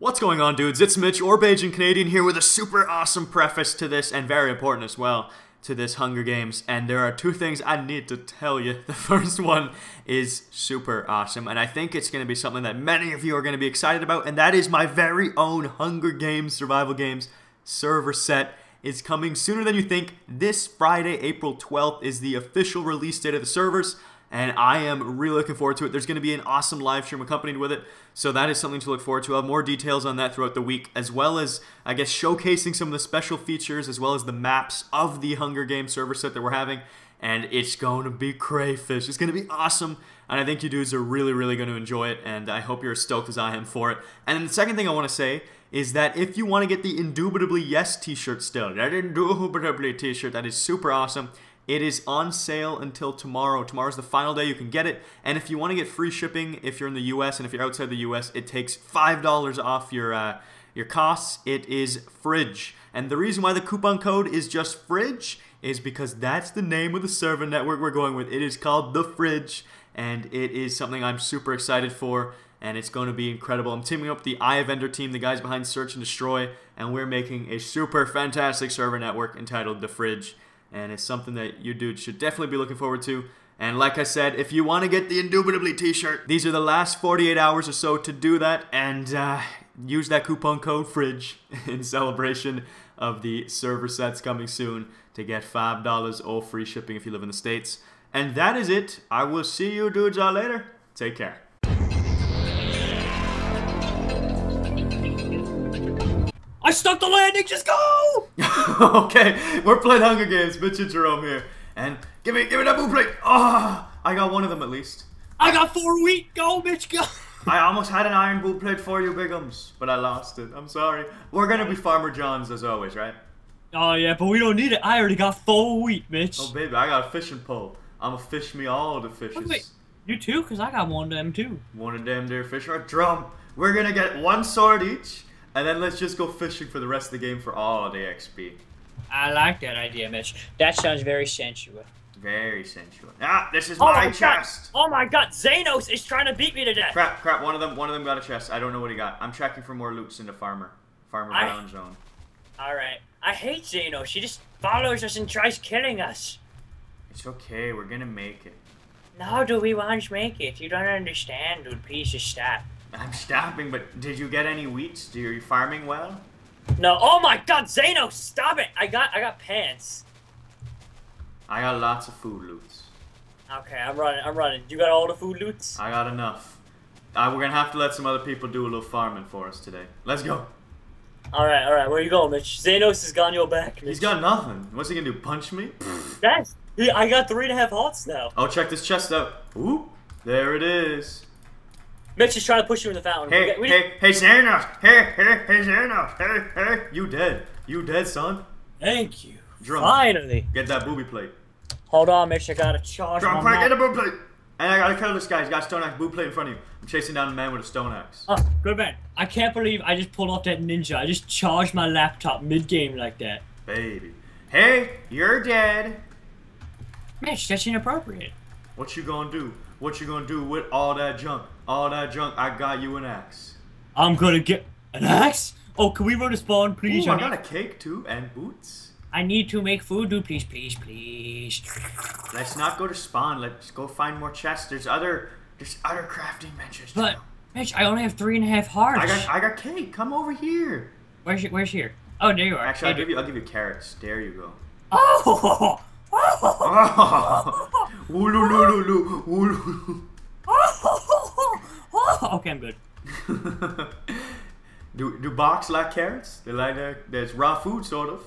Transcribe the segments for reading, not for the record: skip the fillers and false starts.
What's going on, dudes? It's Mitch, or BajanCanadian, here with a super awesome preface to this, and very important as well, to this Hunger Games. And there are two things I need to tell you. The first one is super awesome, and I think it's going to be something that many of you are going to be excited about, and that is my very own Hunger Games Survival Games server set is coming sooner than you think. This Friday, April 12th, is the official release date of the servers. And I am really looking forward to it. There's going to be an awesome live stream accompanied with it. So that is something to look forward to. I'll have more details on that throughout the week, as well as, I guess, showcasing some of the special features, as well as the maps of the Hunger Games server set that we're having. And it's going to be crayfish. It's going to be awesome. And I think you dudes are really, really going to enjoy it. And I hope you're as stoked as I am for it. And then the second thing I want to say is that if you want to get the Indubitably Yes t-shirt still, that Indubitably t-shirt, that is super awesome. It is on sale until tomorrow. Tomorrow's the final day you can get it. And if you want to get free shipping, if you're in the US, and if you're outside the US, it takes $5 off your costs. It is Fridge. And the reason why the coupon code is just Fridge is because that's the name of the server network we're going with. It is called The Fridge, and it is something I'm super excited for, and it's going to be incredible. I'm teaming up with the Eye of Ender team, the guys behind Search and Destroy, and we're making a super fantastic server network entitled The Fridge. And it's something that you dudes should definitely be looking forward to. And like I said, if you want to get the Indubitably t-shirt, these are the last 48 hours or so to do that. And use that coupon code FRIDGE in celebration of the server sets coming soon to get $5 or free shipping if you live in the States. And that is it. I will see you dudes all later. Take care. I stuck the landing, just go! Okay, we're playing Hunger Games, Mitch and Jerome here. And give me that boot plate! Ah, oh, I got one of them at least. I got 4 wheat, go Mitch, go! I almost had an iron boot plate for you, Bigums, but I lost it, I'm sorry. We're gonna be Farmer John's as always, right? Oh yeah, but we don't need it, I already got full wheat, Mitch. Oh baby, I got a fishing pole. I'ma fish me all the fishes. Oh, wait, you too? Cause I got one of them too. One of them dear fish, or Drum. We're gonna get 1 sword each. And then let's just go fishing for the rest of the game for all the XP. I like that idea, Mitch. That sounds very sensual. Very sensual. Ah, this is my chest! Oh my god, Xenos is trying to beat me to death! Crap, crap, one of them got a chest. I don't know what he got. I'm tracking for more loops in the Farmer Brown zone. Alright. I hate Xenos. She just follows us and tries killing us. It's okay, we're gonna make it. No, do we want to make it? You don't understand, dude. Please just stop. I'm stopping, but did you get any wheats? Do you farming well? No. Oh my god, Xeno, stop it! I got pants. I got lots of food loots. Okay, I'm running. You got all the food loots? I got enough. We're gonna have to let some other people do a little farming for us today. Let's go. Alright, where you going, Mitch? Xenos has gone your back, Mitch. He's got nothing. What's he gonna do? Punch me? That's I got 3.5 hearts now. Oh, check this chest out. Ooh, there it is. Mitch is trying to push you in the fountain. Hey, hey, Xenos! Hey, Xenos! Hey! You dead, son. Thank you. Drum. Finally. Get that booby plate. Hold on, Mitch. I got to charge Drum, my plate, get the booby plate! And I got to kill this guy. He's got a stone axe booby plate in front of you. I'm chasing down a man with a stone axe. Oh, good man. I can't believe I just pulled off that ninja. I just charged my laptop mid-game like that. Baby. Hey, you're dead. Mitch, that's inappropriate. What you gonna do? What you gonna do with all that junk? All that junk, I got you an axe. I'm gonna get an axe? Oh, can we run a spawn, please? Ooh, I got a cake too, and boots. I need to make food, dude. Please, please, please. Let's not go to spawn. Let's go find more chests. There's other crafting benches. But, Mitch, I only have 3.5 hearts. I got cake. Come over here. Where's here? Oh, there you are. Actually, I'll give you carrots. There you go. Oh. Oh. Ooh. Okay, I'm good. do box like carrots? They like that? That's raw food, sort of.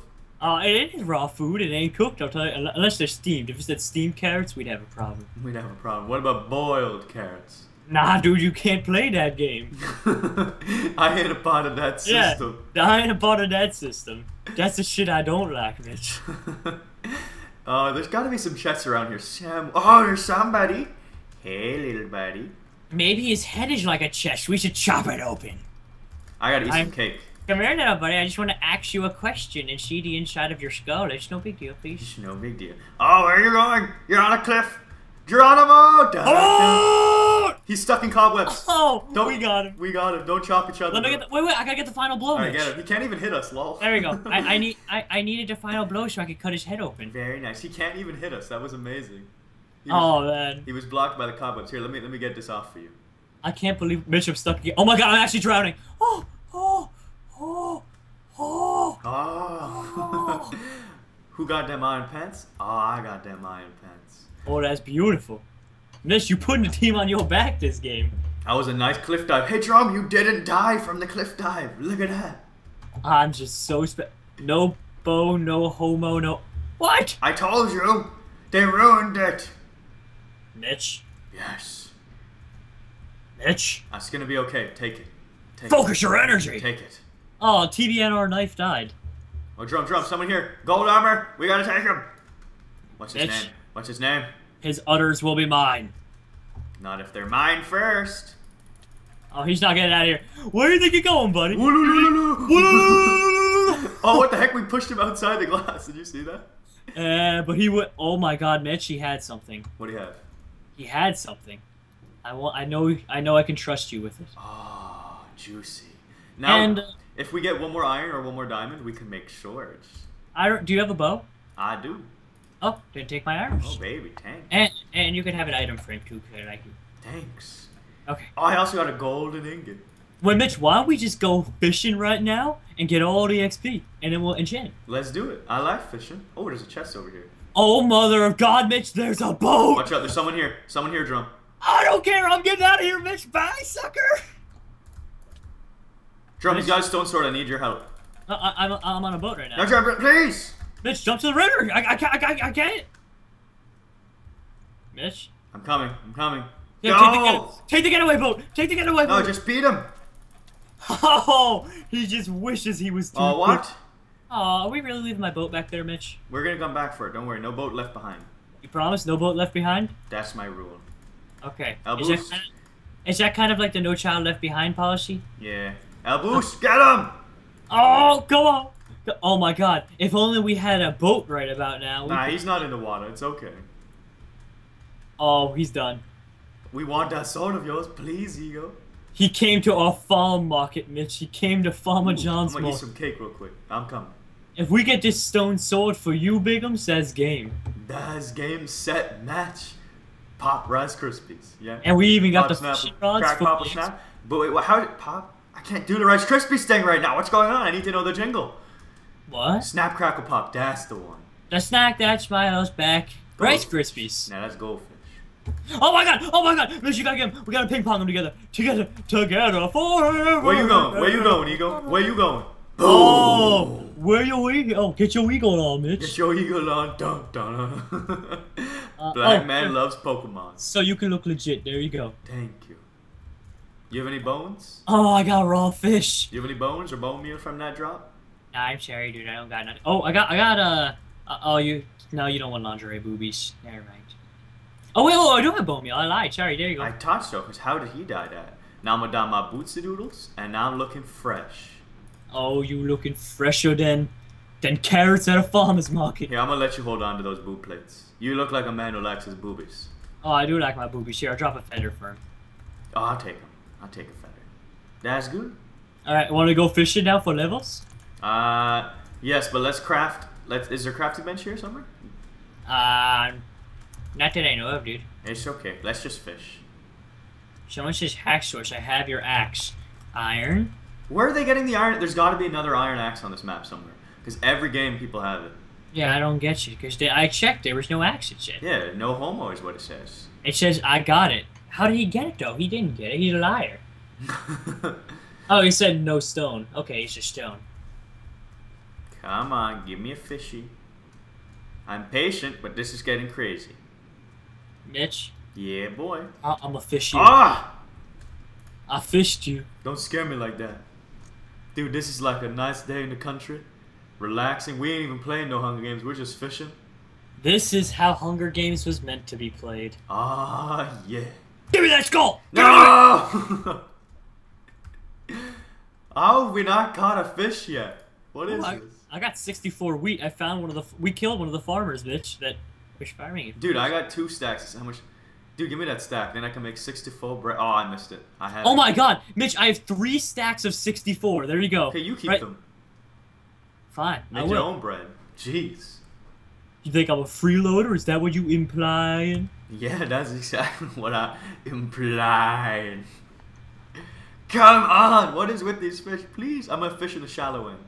It is raw food. It ain't cooked, I'll tell you. Unless they're steamed. If it's that steamed carrots, we'd have a problem. We'd have a problem. What about boiled carrots? Nah, dude, you can't play that game. I ain't a part of that system. Yeah, I ain't a part of that system. That's the shit I don't like, Mitch. There's got to be some chests around here. Oh, there's somebody. Hey, little buddy. Maybe his head is like a chest. We should chop it open. I gotta eat some cake. Come here now, buddy. I just want to ask you a question and see the inside of your skull. It's no big deal, please. It's no big deal. Oh, where are you going? You're on a cliff. Geronimo! Da -da -da. Oh! He's stuck in cobwebs. Oh, don't, we got him. We got him. Don't chop each other. Let me get the, wait, wait, I gotta get the final blow, Mitch. All right, get him. He can't even hit us, lol. There we go. I needed a final blow so I could cut his head open. Very nice. He can't even hit us. That was amazing. Oh, man. He was blocked by the cobwebs. Here, let me get this off for you. I can't believe Mitch, I'm stuck again. Oh my god, I'm actually drowning. Oh, oh, oh, oh, oh. Who got them iron pants? Oh, I got them iron pants. Oh, that's beautiful. Mitch, you putting the team on your back this game. That was a nice cliff dive. Hey, Drum, you didn't die from the cliff dive. Look at that. I'm just so no bow, no homo, no... What? I told you. They ruined it. Mitch? Yes. Mitch? That's gonna be okay. Take it. Take Focus it. Your energy. Take it. Oh, TBNR knife died. Oh, Drum, someone here. Gold armor. We gotta take him. What's his name? What's his name? His udders will be mine. Not if they're mine first. Oh, he's not getting out of here. Where do you think you're going, buddy? Oh, what the heck? We pushed him outside the glass. Did you see that? But he would. Oh my God, Mitch, he had something. What do you have? He had something. I know. I can trust you with it. Ah, oh, juicy. Now, and, if we get one more iron or one more diamond, we can make swords. Do you have a bow? I do. Oh, didn't take my arms. Oh, baby, thanks. And you can have an item frame, too, because I like you. Thanks. Okay. Oh, I also got a golden ingot. Well, Mitch, why don't we just go fishing right now and get all the XP, and then we'll enchant it. Let's do it. I like fishing. Oh, there's a chest over here. Oh, mother of God, Mitch, there's a boat! Watch out, there's someone here. Someone here, Drum. I don't care. I'm getting out of here, Mitch. Bye, sucker. Drum, he's got a stone sword. I need your help. I'm on a boat right now. No, Drum, please! Mitch, jump to the river! I can't! Mitch? I'm coming. Yeah, no! Take the getaway boat! Take the getaway boat! No, just beat him! Oh, he just wishes he was too Oh, what? Quick. Oh, are we really leaving my boat back there, Mitch? We're gonna come back for it, don't worry. No boat left behind. You promise? No boat left behind? That's my rule. Okay. Is that kind of like the No Child Left Behind policy? Yeah. Elboos, get him! Oh, come on! Oh my God! If only we had a boat right about now. Nah, he's not in the water. It's okay. Oh, he's done. We want that sword of yours, please, Ego. He came to our farm market, Mitch. He came to Farmer John's market. I'm gonna eat some cake real quick. I'm coming. If we get this stone sword for you, Bigums, that's game. That's game, set, match. Pop, Rice Krispies. Yeah. And we even got the fishing rods for pop, snap. But wait, how did pop? I can't do the Rice Krispies thing right now. What's going on? I need to know the jingle. What? Snap, Crackle, Pop. That's the one. The snack that smiles back. Rice Krispies. Now that's goldfish. Oh my god! Mitch, you gotta get him. We gotta ping pong him together. Together forever. Where you going, Ego? Where you going? Boom. Oh! Where your ego? Oh, get your ego on, Mitch. Get your ego on. Dun. Black man loves Pokemon. So you can look legit. There you go. Thank you. You have any bones? Oh, I got raw fish. You have any bones or bone meal from that drop? Nah, I'm sorry, dude. I don't got nothing. Oh, you don't want lingerie boobies. Never mind. Oh, wait, I do have bone meal. I lied. Sorry, there you go. I thought so, because how did he die that? Now I'm gonna dye my bootsy doodles, and now I'm looking fresh. Oh, you looking fresher than carrots at a farmer's market. Here, I'm gonna let you hold on to those boob plates. You look like a man who likes his boobies. Oh, I do like my boobies. Here, I'll drop a feather for him. Oh, I'll take him. I'll take a feather. That's good. Alright, want to go fishing now for levels? Yes, but let's craft. Is there a crafting bench here somewhere? Not that I know of, dude. It's okay. Let's just fish. Someone says Hacksource. I have your axe. Iron? Where are they getting the iron? There's got to be another iron axe on this map somewhere. Because every game people have it. Yeah, I don't get you. Because I checked. There was no axes yet. Yeah, no homo is what it says. It says, I got it. How did he get it, though? He didn't get it. He's a liar. Oh, he said no stone. Okay, he's just stone. Come on, give me a fishy. I'm patient, but this is getting crazy. Mitch? Yeah, boy. I'm a fishy. Ah! I fished you. Don't scare me like that. Dude, this is like a nice day in the country. Relaxing. We ain't even playing no Hunger Games. We're just fishing. This is how Hunger Games was meant to be played. Ah, yeah. Give me that skull! No! How have we not caught a fish yet? What is this? I got 64 wheat. I found one of the... We killed one of the farmers, bitch, that was farming it. Dude, I got 2 stacks. How much... Dude, give me that stack. Then I can make 64 bread. Oh, I missed it. I had. Oh my god, Mitch! I have 3 stacks of 64. There you go. Okay, you keep them. Fine. Make your own bread. Jeez. You think I'm a freeloader? Is that what you implying? Yeah, that's exactly what I implying. Come on! What is with these fish? Please, I'm a fish in the shallow end.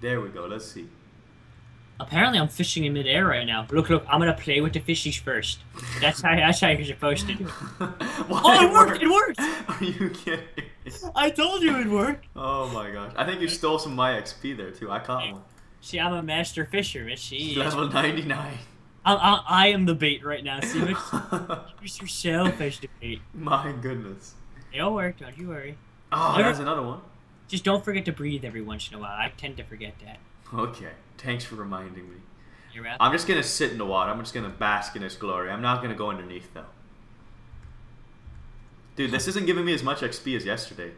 There we go. Let's see. Apparently, I'm fishing in midair right now. Look, look! I'm gonna play with the fishies first. That's how you're supposed to do. Oh, it worked! Are you kidding? I told you it worked. Oh my gosh! I think you stole some of my XP there too. I caught one. See, I'm a master fisher, Mitch. Level 99. I am the bait right now. See, Mitch? Use your sailfish to bait. My goodness. They all work. Don't you worry. Oh, there's another one. Just don't forget to breathe every once in a while. I tend to forget that. Okay, thanks for reminding me. I'm just gonna sit in the water. I'm just gonna bask in its glory. I'm not gonna go underneath though. Dude, this isn't giving me as much XP as yesterday.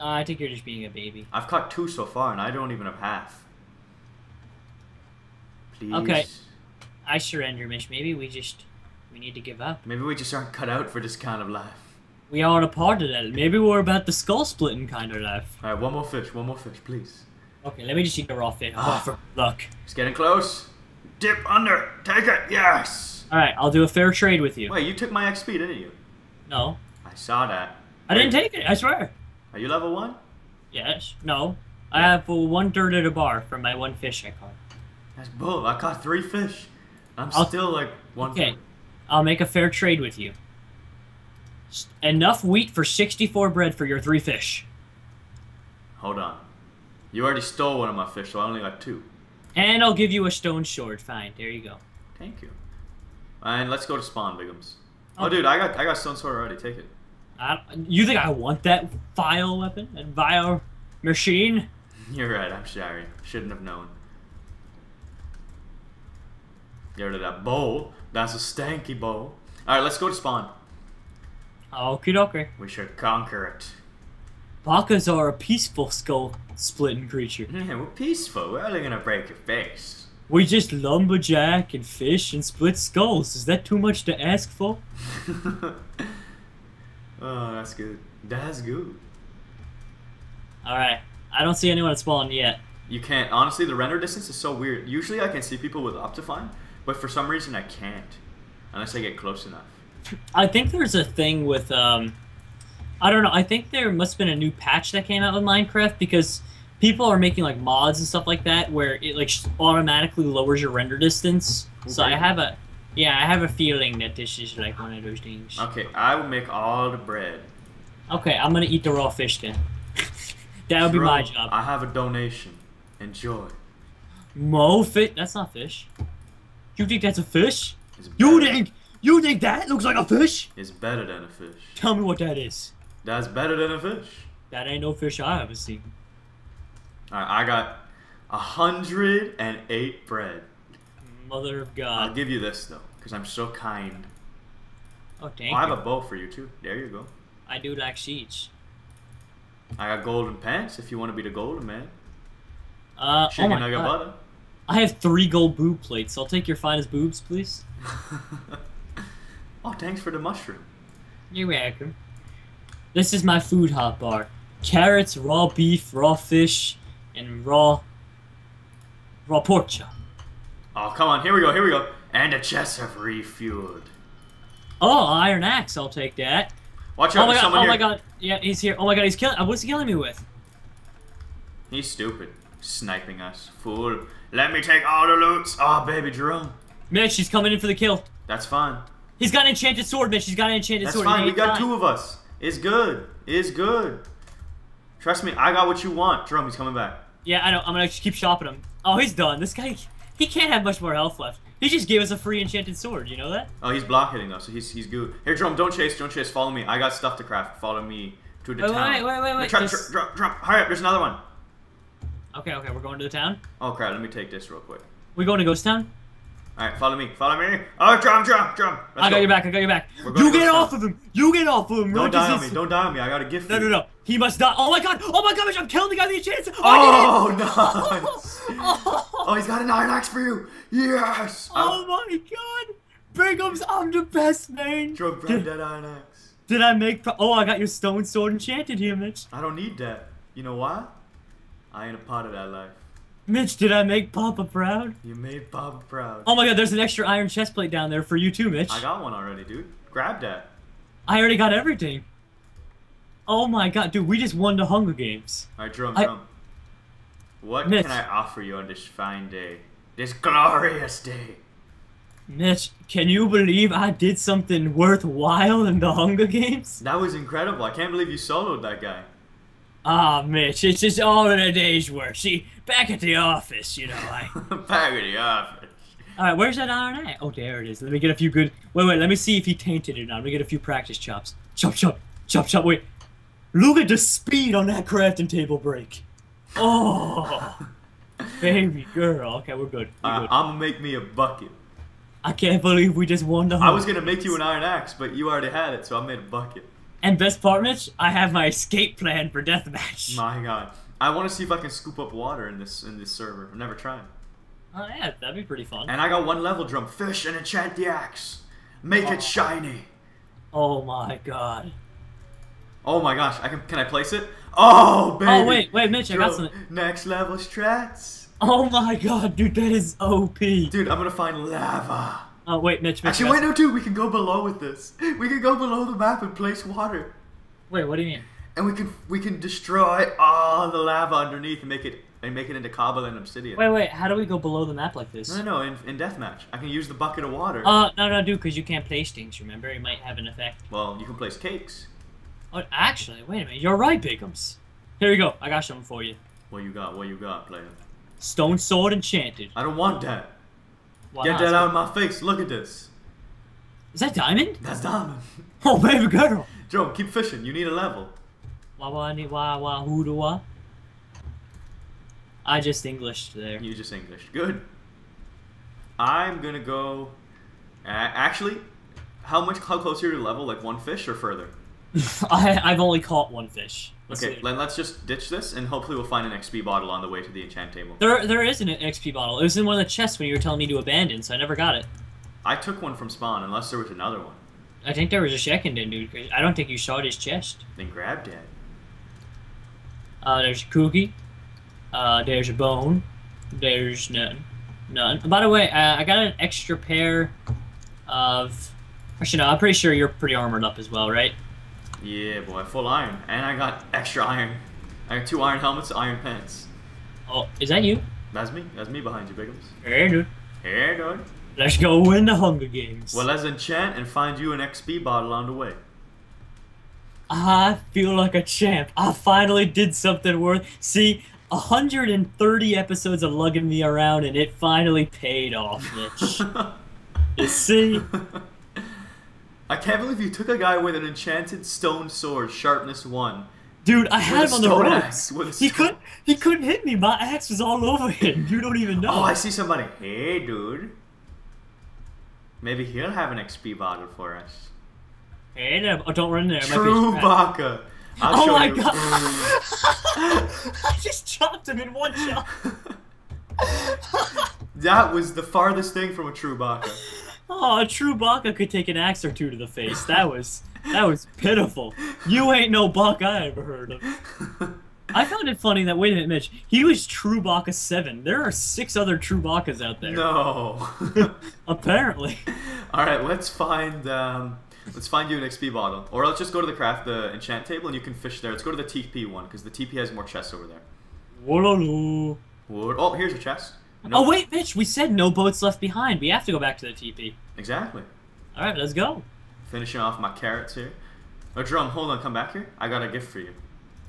I think you're just being a baby. I've caught 2 so far, and I don't even have half. Please. Okay, I surrender, Mitch. Maybe we need to give up. Maybe we just aren't cut out for this kind of life. We are a part of that. Maybe we're about the skull splitting kind of life. All right, one more fish, please. Okay, let me just eat the raw fish. Oh, for luck. It's getting close. Dip under. Take it. Yes. All right, I'll do a fair trade with you. Wait, you took my XP, didn't you? No. I saw that. I didn't take it. I swear. Are you level 1? Yes. No. Yeah. I have 1/3 at a bar from my 1 fish I caught. That's bull. I caught 3 fish. I'll still like 1. Okay. I'll make a fair trade with you. Enough wheat for 64 bread for your 3 fish. Hold on. You already stole one of my fish, so I only got 2. And I'll give you a stone sword. Fine, there you go. Thank you. And let's go to spawn, Biggums. Okay. Oh, dude, I got stone sword already. Take it. You think I want that vile weapon? That vile machine? You're right. I'm sorry. Shouldn't have known. Get rid of that bowl. That's a stanky bowl. All right, let's go to spawn. Okie dokie. We should conquer it. Bakas are a peaceful skull-splitting creature. Yeah, we're peaceful. We're only gonna break your face. We just lumberjack and fish and split skulls. Is that too much to ask for? Oh, that's good. That's good. Alright. I don't see anyone at spawn yet. You can't. Honestly, the render distance is so weird. Usually I can see people with Optifine, but for some reason I can't. Unless I get close enough. I think there's a thing with, I don't know, I think there must have been a new patch that came out with Minecraft because people are making like mods and stuff like that where it like automatically lowers your render distance. Okay. So I have a feeling that this is like one of those things. Okay, I will make all the bread. Okay, I'm gonna eat the raw fish then. That'll be my job. I have a donation. Enjoy. That's not fish. You think that's a fish? You think that looks like a fish? It's better than a fish. Tell me what that is. That's better than a fish. That ain't no fish I ever seen. Alright, I got 108 bread. Mother of God. I'll give you this though, because I'm so kind. Oh, dang. Oh, I have a bow for you too. There you go. I do like sheets. I got golden pants if you want to be the golden man. Chicken nugget butter. I have 3 gold boob plates. I'll take your finest boobs, please. Oh, thanks for the mushroom. You're welcome. This is my food hot bar. Carrots, raw beef, raw fish, and raw pork chop. Oh, come on. Here we go. Here we go. And the chests have refueled. Oh, iron axe. I'll take that. Watch out. Oh, my God. Oh, my God. Yeah, he's here. Oh, my God. He's killing. What's he killing me with? He's stupid. Sniping us. Fool. Let me take all the loots. Oh, baby Jerome. Mitch, he's coming in for the kill. That's fine. He's got an enchanted sword, Mitch. He's got an enchanted sword. That's fine. We got 2 of us. It's good. It's good. Trust me. I got what you want. Drum, he's coming back. Yeah, I know. I'm going to keep shopping him. Oh, he's done. This guy, he can't have much more health left. He just gave us a free enchanted sword. You know that? Oh, he's block hitting, though, so he's good. Here, Drum, don't chase. Don't chase. Follow me. I got stuff to craft. Follow me to the town. Wait. Drum, hurry up. There's another one. Okay. We're going to the town. Oh, crap. Let me take this real quick. We going to Ghost Town? Alright, follow me. Follow me. Oh, Drum. Let's go. Got your back. You get off of him. Don't die on me. Don't die on me. I got a gift for you. No. He must die. Oh, my God. Mitch, I'm killing the guy with the chance. Oh, no. Oh, he's got an iron axe for you. Yes. Oh, my God. Brigham's, I'm the best, man. Drug brand dead INX. Did I make pro— oh, I got your stone sword enchanted here, Mitch. I don't need that. You know why? I ain't a part of that life. Mitch, did I make Papa proud? You made Papa proud. Oh my god, there's an extra iron chestplate down there for you too, Mitch. I got one already, dude. Grab that. I already got everything. Oh my god, dude, we just won the Hunger Games. Alright, Drum. What Mitch, can I offer you on this fine day? This glorious day. Mitch, can you believe I did something worthwhile in the Hunger Games? That was incredible. I can't believe you soloed that guy. Ah, Mitch, it's just all in a day's work. See, back at the office, you know, I... back at the office. Alright, where's that iron at? Oh, there it is. Let me get a few good... Wait, let me see if he tainted it or not. Let me get a few practice chops. Chop, chop. Chop, chop. Wait. Look at the speed on that crafting table break. Oh. Baby girl. Okay, we're good. We're good. I'm gonna make me a bucket. I can't believe we just won the Hunger Games. I was gonna make you an iron axe, but you already had it, so I made a bucket. And best part, Mitch, I have my escape plan for deathmatch. My god. I want to see if I can scoop up water in this server. I've never tried. Oh yeah, that'd be pretty fun. And I got one level, Drum. Fish and enchant the axe. Make it shiny. Oh my god. Oh my gosh, can I place it? Oh baby. Oh wait, Mitch, Drum, I got something. Next level strats. Oh my god, dude, that is OP. Dude, I'm gonna find lava. Oh wait, Mitch. Actually, wait, no, dude, we can go below with this. We can go below the map and place water. Wait, what do you mean? And we can destroy all the lava underneath and make it into cobble and obsidian. Wait, how do we go below the map like this? No, in deathmatch, I can use the bucket of water. No, dude, because you can't place things. Remember, it might have an effect. Well, you can place cakes. Oh, actually, wait a minute. You're right, Bigums. Here we go. I got something for you. What you got, player? Stone sword enchanted. I don't want that. Why Get not? That out of my face. Look at this. Is that diamond? That's diamond. Oh, baby girl. Joe, keep fishing. You need a level. Wah, who do I? I just Englished there. You just Englished. Good. I'm going to go... actually, how close are you to level? Like one fish or further? I've only caught one fish. Okay, let's just ditch this, and hopefully we'll find an XP bottle on the way to the enchant table. There is an XP bottle. It was in one of the chests when you were telling me to abandon, so I never got it. I took one from spawn, unless there was another one. I think there was a second in, dude. I don't think you shot his chest. Then grabbed it. There's a cookie. There's a bone. There's none. None. By the way, I got an extra pair of... Actually, no, I'm pretty sure you're pretty armored up as well, right? Yeah, boy, full iron. And I got extra iron. I got 2 iron helmets, iron pants. Oh, is that you? That's me. That's me behind you, Biggles. Hey, dude. Hey, dude. Let's go win the Hunger Games. Well, let's enchant and find you an XP bottle on the way. I feel like a champ. I finally did something worth... See, 130 episodes of lugging me around, and it finally paid off, Mitch. You see? I can't believe you took a guy with an enchanted stone sword, sharpness 1. Dude, I had him on the ropes. He couldn't hit me. My axe was all over him. You don't even know. Oh, I see somebody. Hey, dude. Maybe he'll have an XP bottle for us. Hey, no, don't run there. True Baka. Oh my god! I just chopped him in one shot. That was the farthest thing from a True Baka. Oh, a True Baka could take an axe or two to the face. That was pitiful. You ain't no Baka I ever heard of. I found it funny that, wait a minute, Mitch, he was True Baka 7. There are 6 other True Bakas out there. No. Apparently. Alright, let's find you an XP bottle. Or let's just go to the enchant table and you can fish there. Let's go to the TP one, because the TP has more chests over there. Wololo. Oh, here's a chest. No. Oh, wait, Mitch, we said no boats left behind. We have to go back to the TP. Exactly. All right, let's go. Finishing off my carrots here. Oh, Drum, hold on, come back here. I got a gift for you.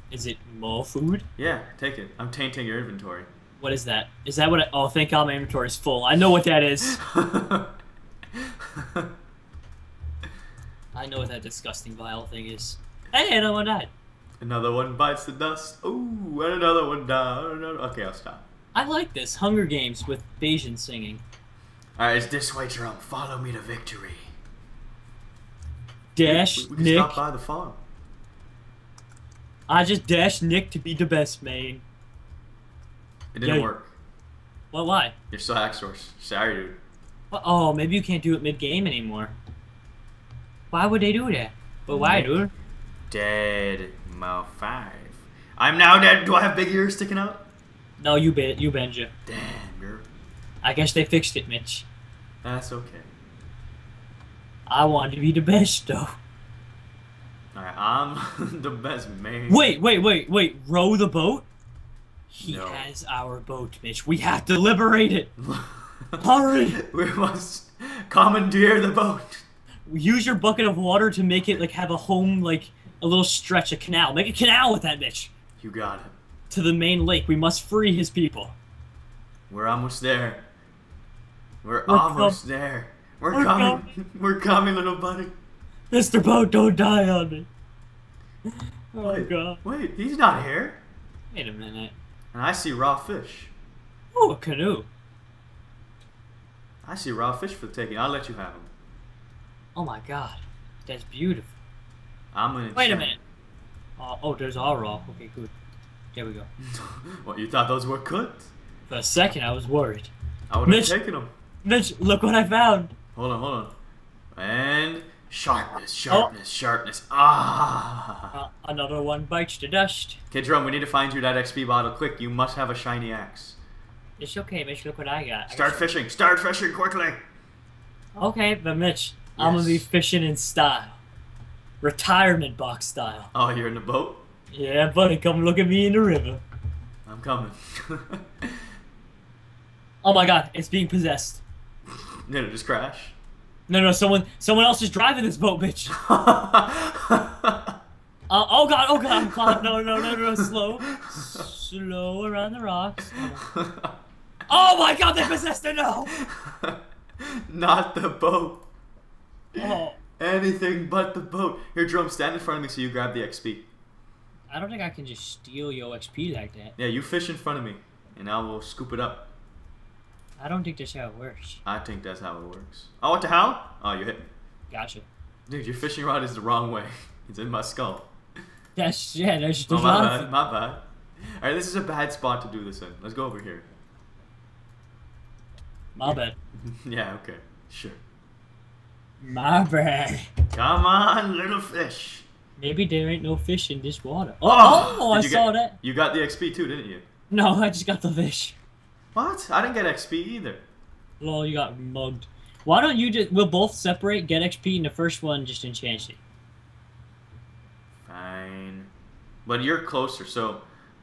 Is it more food? Yeah, take it. I'm tainting your inventory. What is that? Is that what I... Oh, thank God my inventory is full. I know what that is. I know what that disgusting vile thing is. Hey, another one died. Another one bites the dust. Ooh, and another one died. Okay, I'll stop. I like this, Hunger Games with Bajan singing. Alright, it's this way, Drum. Follow me to victory. Dash Nick. We can stop by the farm. I just dashed Nick to be the best, man. It didn't work. Well, why? You're so Hacksource. Sorry, dude. Oh, maybe you can't do it mid-game anymore. Why would they do that? But why, dude? Dead mouth 5. I'm now dead. Do I have big ears sticking out? No, you Benja. Damn, girl. I guess they fixed it, Mitch. That's okay. I want to be the best, though. Alright, I'm the best man. Wait. Row the boat? He has our boat, Mitch. We have to liberate it. Hurry! We must commandeer the boat. Use your bucket of water to make it, like, have a home, like, a little stretch, a canal. Make a canal with that, Mitch. You got it. To the main lake. We must free his people. We're almost there. We're almost there. We're coming. We're coming, little buddy. Mr. Boat, don't die on me. Oh, wait, God. Wait, he's not here. Wait a minute. And I see raw fish. Oh, a canoe. I see raw fish for the taking. I'll let you have them. Oh, my God. That's beautiful. I'm gonna wait a minute. Oh, there's all raw. Okay, good. There we go. What, you thought those were cooked? For a second, I was worried. I would have taken them. Mitch, look what I found. Hold on. And... Sharpness. Ah! Another one bites the dust. Okay, Drum, we need to find you that XP bottle quick. You must have a shiny axe. It's okay, Mitch. Look what I got. Start fishing quickly. Okay, but Mitch, yes. I'm gonna be fishing in style. Retirement box style. Oh, you're in the boat? Yeah, buddy. Come look at me in the river. I'm coming. Oh my God, it's being possessed. Did it just crash? No, someone else is driving this boat, bitch. Oh god, I'm caught. No, slow around the rocks. Oh my God, they possessed it, no! Not the boat. Oh. Anything but the boat. Here, Drum, stand in front of me so you grab the XP. I don't think I can just steal your XP like that. Yeah, you fish in front of me, and I will scoop it up. I don't think that's how it works. I think that's how it works. Oh, what the hell? Oh, you hit me. Gotcha. Dude, your fishing rod is the wrong way. It's in my skull. That's oh, my bad. Alright, this is a bad spot to do this in. Let's go over here. My bad. Yeah, okay. Sure. My bad. Come on, little fish. Maybe there ain't no fish in this water. Oh, I saw that. You got the XP too, didn't you? No, I just got the fish. What? I didn't get XP either. Lol, you got mugged. Why don't you just... We'll both separate, get XP, and the first one just enchants it. Fine. But you're closer, so...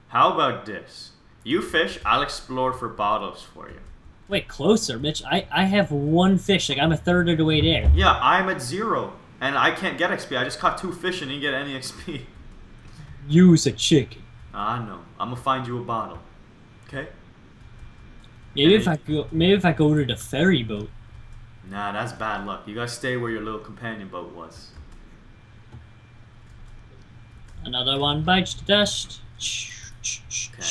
How about this? You fish, I'll explore for bottles for you. Wait, closer, Mitch? I have one fish. Like, I'm a third of the way there. Yeah, I'm at 0. And I can't get XP. I just caught 2 fish and didn't get any XP. You's a chicken. I know. I'm gonna find you a bottle. Okay? Maybe if I go to the ferry boat. Nah, that's bad luck. You gotta stay where your little companion boat was. Another one bites the dust. Okay.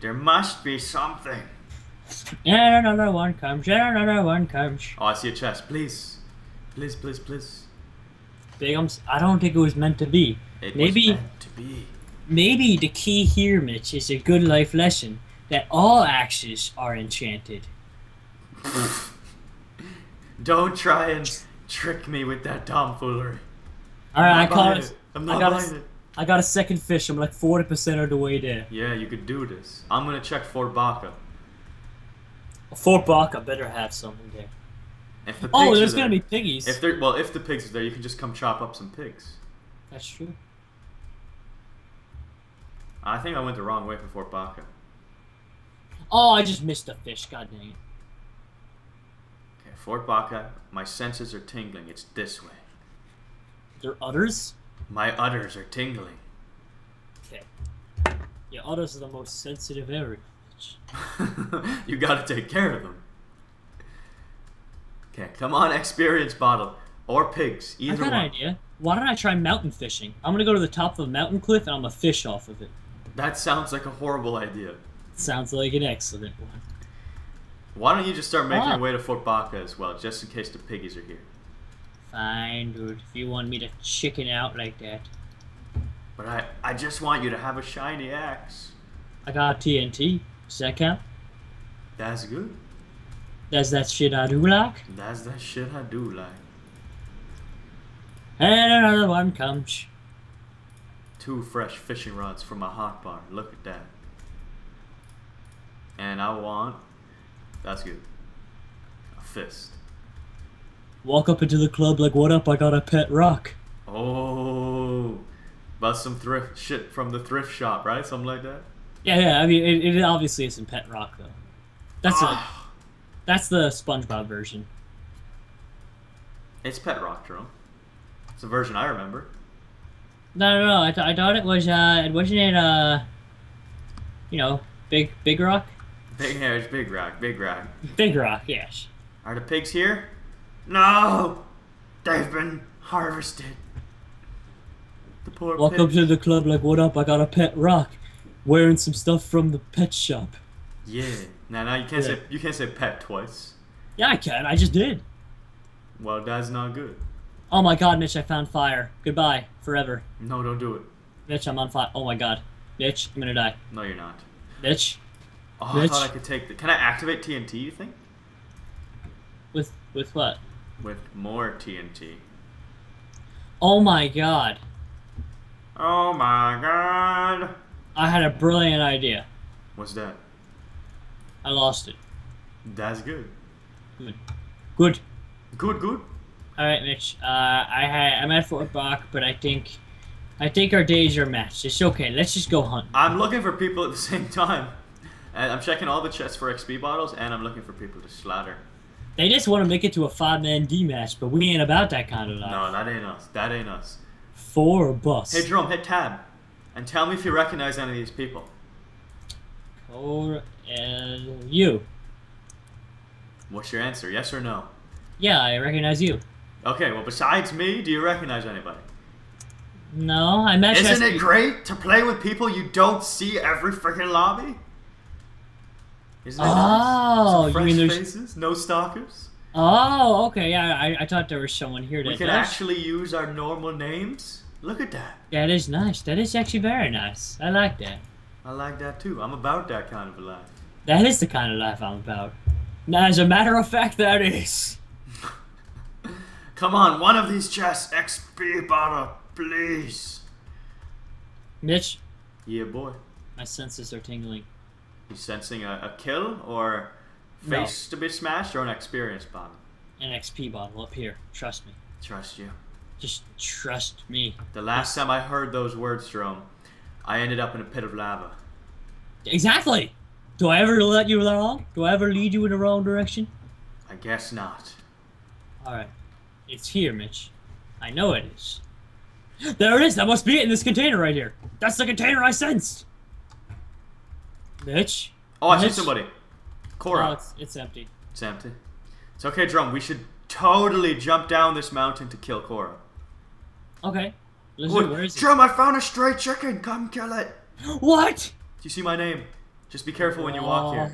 There must be something. And another one comes. And another one comes. Oh, I see a chest. Please. Bigums, I don't think it was meant to be. It was meant to be. Maybe the key here, Mitch, is a good life lesson. That all axes are enchanted. Don't try and trick me with that tomfoolery. Alright, I got a second fish. I'm like 40% of the way there. Yeah, you could do this. I'm gonna check Fort Baca. Fort Baca better have something there. If the pigs there's gonna be piggies. If the pigs are there, you can just come chop up some pigs. That's true. I think I went the wrong way for Fort Baca. Oh, I just missed a fish, god dang it. Okay, Fort Baca, my senses are tingling. It's this way. Your udders? My udders are tingling. Okay. Your udders are the most sensitive area. You gotta take care of them. Okay, come on, experience bottle. Or pigs, either one. I got an idea. Why don't I try mountain fishing? I'm gonna go to the top of a mountain cliff and I'm gonna fish off of it. That sounds like a horrible idea. Sounds like an excellent one. Why don't you just start making your way to Fort Baca as well, just in case the piggies are here? Fine, dude. If you want me to chicken out like that. But I just want you to have a shiny axe. I got TNT. Does that count? That's good. That's that shit I do like. That's that shit I do like. And another one comes. Two fresh fishing rods from my hot bar. Look at that. And I want... That's good. A fist. Walk up into the club like, what up, I got a pet rock. Oh. About some thrift shit from the thrift shop, right? Something like that? Yeah, yeah. I mean, it obviously isn't pet rock, though. That's it. That's the SpongeBob version. It's pet rock, Drum. It's the version I remember. No. I thought it was, wasn't it, you know, big rock? Yeah, it's big rock. Big rock, yes. Are the pigs here? No! They've been harvested. The poor pigs. Welcome to the club, like, what up, I got a pet rock. Wearing some stuff from the pet shop. Yeah. No, you can't say pet twice. Yeah, I can. I just did. Well, that's not good. Oh my God, Mitch! I found fire. Goodbye, forever. No, don't do it. Mitch, I'm on fire. Oh my God, Mitch, I'm gonna die. No, you're not. Mitch. Oh, Mitch. I thought I could take the. Can I activate TNT? You think? With what? With more TNT. Oh my God. Oh my God. I had a brilliant idea. What's that? I lost it. That's good. Good. All right, Mitch. I'm at Fort Baca, but I think our days are matched. It's okay. Let's just go hunt. I'm looking for people at the same time, and I'm checking all the chests for XP bottles, and I'm looking for people to slaughter. They just want to make it to a 5-man D match, but we ain't about that kind of life. No, that ain't us. That ain't us. For a bus. Hey, Drum. Hit tab, and tell me if you recognize any of these people. Or and you. What's your answer? Yes or no? Yeah, I recognize you. Okay, well, besides me, do you recognize anybody? No, I met. Isn't it great to play with people you don't see every freaking lobby? Isn't it nice? Some fresh faces, no stalkers. Oh, okay. Yeah, I thought there was someone here. We can actually use our normal names. Look at that. That is nice. That is actually very nice. I like that. I like that too. I'm about that kind of a life. That is the kind of life I'm about. Now, as a matter of fact, that is. Come on, one of these chests, XP bottle, please. Mitch? Yeah, boy. My senses are tingling. You sensing a kill or face to be smashed or an experience bottle? An XP bottle up here. Trust me. Trust you. Just trust me. The last time I heard those words, Jerome, I ended up in a pit of lava. Exactly! Do I ever let you along? Do I ever lead you in the wrong direction? I guess not. Alright. It's here, Mitch. I know it is. There it is! That must be it in this container right here! That's the container I sensed! Mitch? Oh, Mitch? I see somebody. Cora. Oh, it's empty. It's empty. It's okay, Drum. We should totally jump down this mountain to kill Cora. Okay. Lizard, where is it? Drum, I found a stray chicken. Come kill it. What? Do you see my name? Just be careful when you walk here.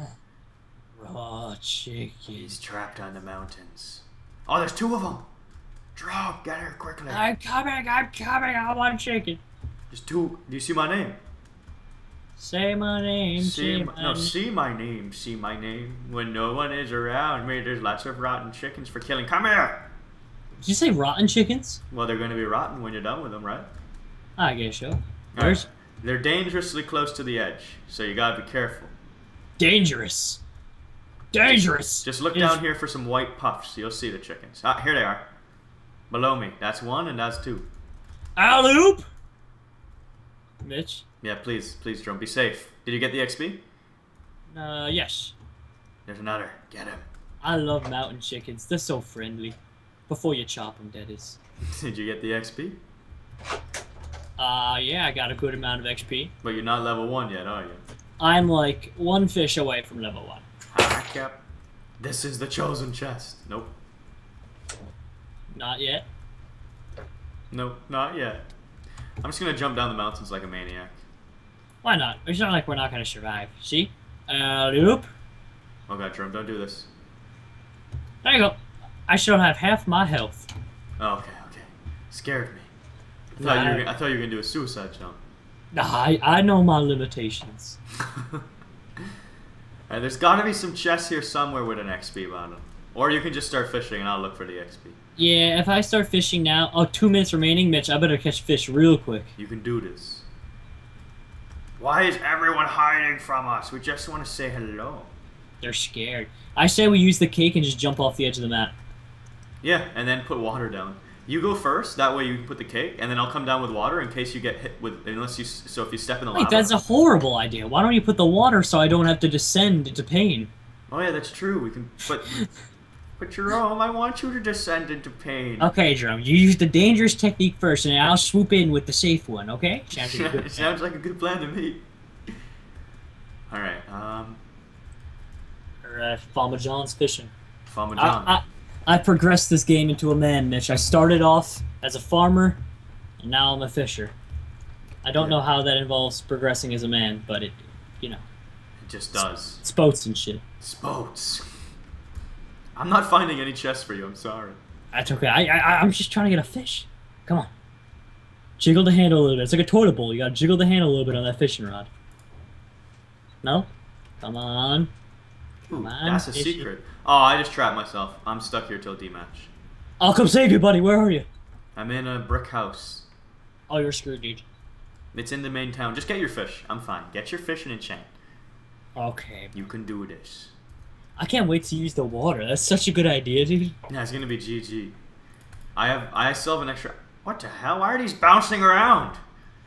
Raw chicken. He's trapped on the mountains. Oh, there's two of them. Drum, get here quickly. I'm coming. I want chicken. There's two. Do you see my name? Say my name. See my name. See my name. When no one is around me, there's lots of rotten chickens for killing. Come here. Did you say rotten chickens? Well, they're going to be rotten when you're done with them, right? I guess so. Right. They're dangerously close to the edge, so you gotta be careful. Dangerous! Just look down here for some white puffs. You'll see the chickens. Ah, here they are. Below me. That's one and that's two. Alley-oop! Mitch? Yeah, please, Drum. Be safe. Did you get the XP? Yes. There's another. Get him. I love mountain chickens. They're so friendly. Before you chop them, that is. Did you get the XP? Yeah, I got a good amount of XP. But you're not level 1 yet, are you? I'm like one fish away from level 1. Cap. This is the chosen chest. Nope. Not yet. Nope, not yet. I'm just gonna jump down the mountains like a maniac. Why not? It's not like we're not gonna survive. See? Nope. Oh God, Drum, don't do this. There you go. I still have half my health. Oh, okay. Scared me. I thought you were going to do a suicide jump. Nah, I know my limitations. Alright, there's gotta be some chests here somewhere with an XP button. Or you can just start fishing and I'll look for the XP. Yeah, if I start fishing now... Oh, 2 minutes remaining, Mitch. I better catch fish real quick. You can do this. Why is everyone hiding from us? We just want to say hello. They're scared. I say we use the cake and just jump off the edge of the map. Yeah, and then put water down. You go first, that way you put the cake, and then I'll come down with water in case you get hit with... So if you step in the lava... Wait, that's a horrible idea. Why don't you put the water so I don't have to descend into pain? Oh yeah, that's true. We can put... But Jerome, I want you to descend into pain. Okay, Jerome, you use the dangerous technique first, and I'll swoop in with the safe one, okay? Sounds like a good plan. Sounds like a good plan to me. Alright, Farmer John's fishing. Farmer John. I progressed this game into a man, Mitch. I started off as a farmer, and now I'm a fisher. I don't know how that involves progressing as a man, but it, you know. It just does. Spoats and shit. Spoats. I'm not finding any chests for you, I'm sorry. That's okay, I'm just trying to get a fish. Come on. Jiggle the handle a little bit. It's like a toilet bowl, you gotta jiggle the handle a little bit on that fishing rod. No? Come on. Come on. That's a secret. Oh, I just trapped myself. I'm stuck here till D-match. I'll come save you, buddy, where are you? I'm in a brick house. Oh, you're screwed, dude. It's in the main town. Just get your fish, I'm fine. Get your fish and enchant. Okay. You can do this. I can't wait to use the water. That's such a good idea, dude. Yeah, it's gonna be GG. I still have an extra. What the hell? Why are these bouncing around?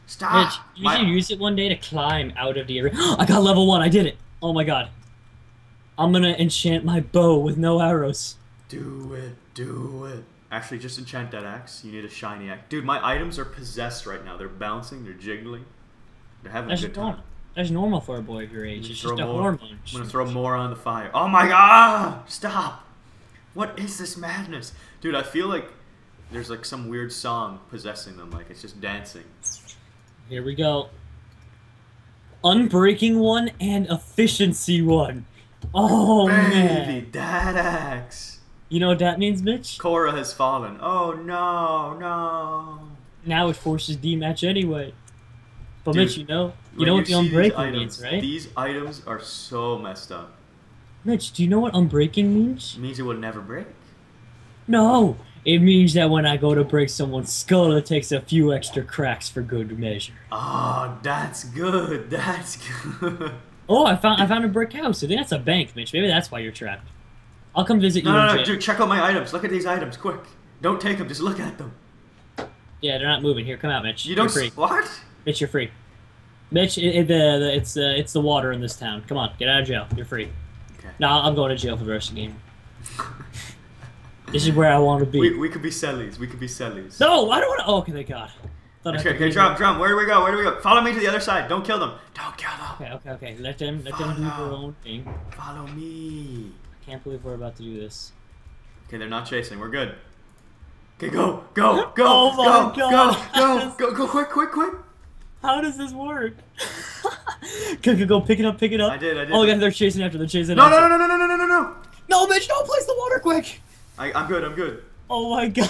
Stop! Mitch, you should use it one day to climb out of the area. I got level 1. I did it. Oh my god. I'm gonna enchant my bow with no arrows. Do it. Do it. Actually, just enchant that axe. You need a shiny axe, dude. My items are possessed right now. They're bouncing. They're jiggling. They're having a good time. That's normal for a boy of your age. It's just a hormone. I'm gonna throw more on the fire. Oh my god! Stop! What is this madness? Dude, I feel like there's like some weird song possessing them. Like it's just dancing. Here we go. Unbreaking 1 and efficiency 1. Oh man. Baby, that axe. You know what that means, Mitch? Cora has fallen. Oh no, no. Now it forces D-match anyway. But dude, Mitch, you know what the unbreaking means, right? These items are so messed up. Mitch, do you know what unbreaking means? It means it will never break. No, it means that when I go to break someone's skull, it takes a few extra cracks for good measure. Oh, that's good. That's good. Oh, I found a brick house. I think that's a bank, Mitch. Maybe that's why you're trapped. I'll come visit you. No, dude, check out my items. Look at these items, quick. Don't take them. Just look at them. Yeah, they're not moving. Here, come out, Mitch. You don't free. What? Mitch, you're free. Mitch, it's the water in this town. Come on, get out of jail. You're free. Okay. No, I'm going to jail for the rest of the game. This is where I want to be. We could be sellies. We could be sellies. No, I don't want to. Oh, okay, thank God. Okay, Drum, where do we go? Where do we go? Follow me to the other side. Don't kill them. Don't kill them. Okay. Let them do their own thing. Follow me. I can't believe we're about to do this. Okay, they're not chasing. We're good. Okay, go. Oh my God. Go, quick. How does this work? Go, pick it up. I did. Oh, yeah, they're chasing after, No, no. No, Mitch, don't place the water quick. I'm good. Oh, my God.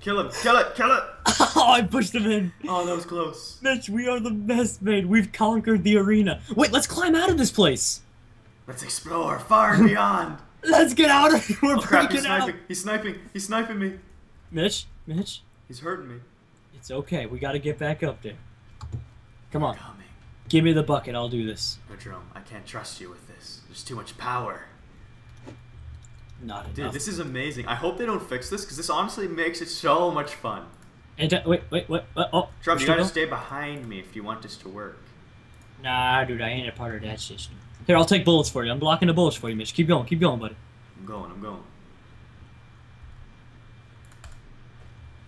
Kill it. Oh, I pushed him in. Oh, that was close. Mitch, we are the best, mate. We've conquered the arena. Wait, let's climb out of this place. Let's explore far and beyond. Let's get out of here. We're breaking out. He's sniping me. Mitch. He's hurting me. It's okay. We got to get back up there. Come on. Give me the bucket. I'll do this. No, Jerome, I can't trust you with this. There's too much power. Not enough. Dude, this is amazing. I hope they don't fix this, because this honestly makes it so much fun. And wait. Oh, Jerome, you gotta stay behind me if you want this to work. Nah, dude, I ain't a part of that system. Here, I'll take bullets for you. I'm blocking the bullets for you, Mitch. Keep going, buddy. I'm going.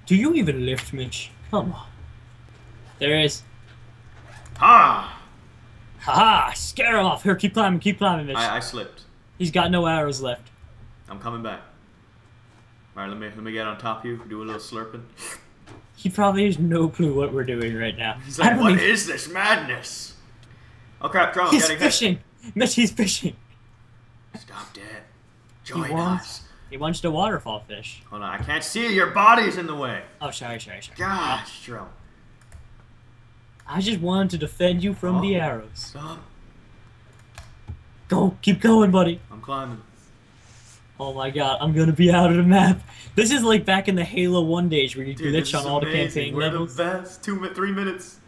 Do you even lift, Mitch? Come on. There is... Ha! Scare him off! Here, keep climbing, Mitch. I slipped. He's got no arrows left. I'm coming back. Alright, let me get on top of you, do a little slurping. He probably has no clue what we're doing right now. He's like, what is this madness? Oh crap, Drum, he's fishing! Mitch, he's fishing! Stop that. Join us. He wants to waterfall fish. Hold on, I can't see your body's in the way. Oh, sorry. Gosh, Drum. I just wanted to defend you from the arrows. Stop. Go, keep going, buddy. I'm climbing. Oh my god, I'm gonna be out of the map. This is like back in the Halo 1 days where you do this on all the campaign levels. We're the best. 3 minutes.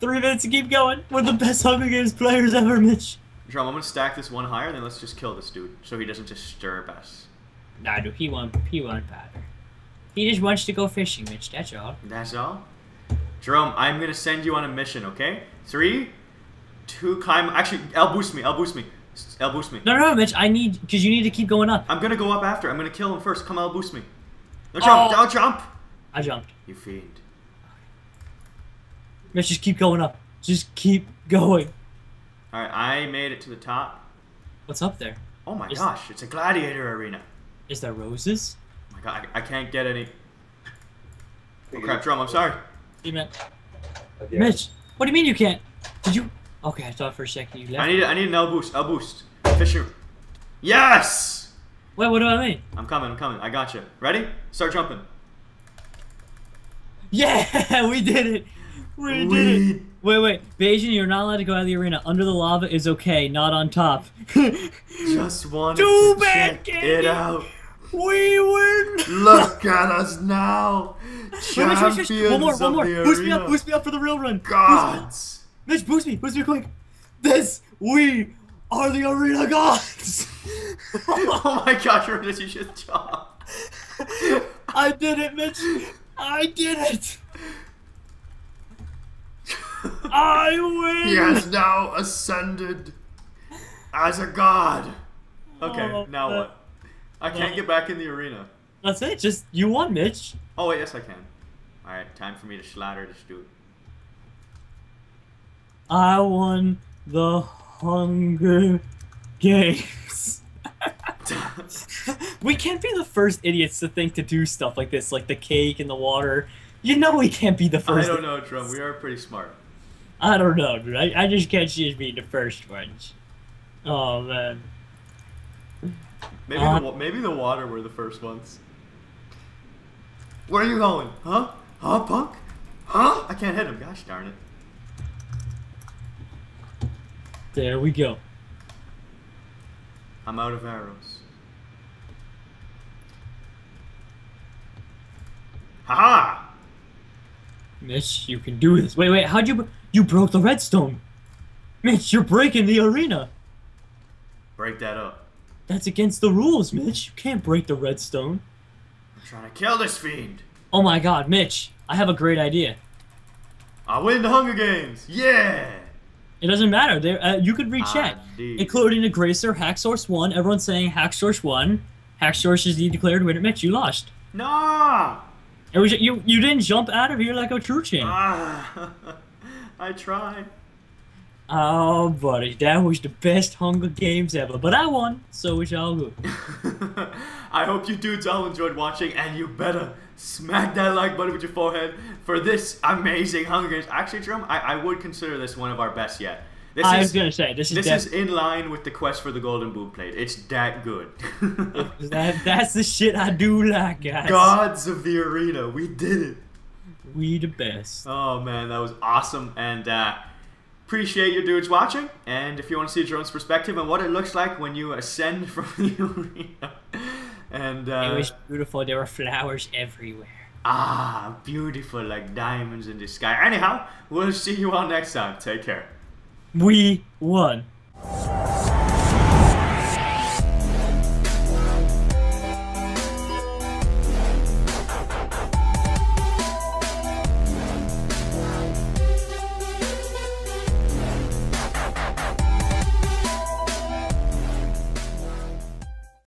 3 minutes to keep going. We're the best Hunger Games players ever, Mitch. Drum, I'm gonna stack this one higher, then let's just kill this dude so he doesn't disturb us. Nah, dude, he won't bother. He just wants to go fishing, Mitch. That's all. That's all. Drum, I'm gonna send you on a mission, okay? 3, 2, climb. Actually, L boost me. L boost me. No, no, Mitch. I need because you need to keep going up. I'm gonna go up after. I'm gonna kill him first. Come, L boost me. No jump. Don't jump. I jumped. You fiend. Mitch, just keep going up. Just keep going. All right, I made it to the top. What's up there? Oh my gosh, it's a gladiator arena. Is there roses? Oh my god, I can't get any. Oh crap, Drum. I'm sorry. Hey, man. Mitch, what do you mean you can't? Did you? Okay, I thought for a second you left. I need an L boost. L boost. Fisher. Yes. Wait, what do I mean? I'm coming. I got you. Ready? Start jumping. Yeah, we did it. We did it. Wait. Bajan, you're not allowed to go out of the arena. Under the lava is okay, not on top. Just wanted to check it out. We win. Look at us now. Champions. One more. Boost me up. Boost me up for the real run. Gods. Mitch, boost me quick. We are the arena gods. Oh my gosh, where did you just jump? I did it, Mitch. I did it. I win. He has now ascended as a god. Okay, now what? I can't get back in the arena. That's it. Just, you won, Mitch. Oh, wait, yes, I can. All right, time for me to slaughter this dude. I won the Hunger Games. We can't be the first idiots to think to do stuff like this, like the cake and the water. You know we can't be the first. I don't know, Drum. We are pretty smart. I don't know, dude. I just can't see us being the first ones. Oh, man. Maybe the water were the first ones. Where are you going? Huh? Huh, punk? Huh? I can't hit him. Gosh darn it. There we go. I'm out of arrows. Haha! Mitch, you can do this. Wait, how'd you... You broke the redstone. Mitch, you're breaking the arena. Break that up. That's against the rules, Mitch. You can't break the redstone. I'm trying to kill this fiend. Oh my god, Mitch. I have a great idea. I win the Hunger Games. Yeah! It doesn't matter. You could recheck, including the Gracer, Hacksource 1. Everyone's saying Hacksource 1. Hacksource is the declared winner. Mitch, you lost. No. It was you didn't jump out of here like a true champ. I tried. Oh, buddy, that was the best Hunger Games ever. But I won, so it's all good. I hope you dudes all enjoyed watching, and you better smack that like button with your forehead for this amazing Hunger Games. Actually, Drum, I would consider this one of our best yet. This is in line with the quest for the golden boot plate. It's that good. That's the shit I do like, guys. Gods of the arena, we did it. We the best. Oh man, that was awesome, and appreciate you dudes watching, and if you want to see Drone's perspective on what it looks like when you ascend from the arena. And, it was beautiful. There were flowers everywhere. Ah, beautiful, like diamonds in the sky. Anyhow, we'll see you all next time. Take care. We won.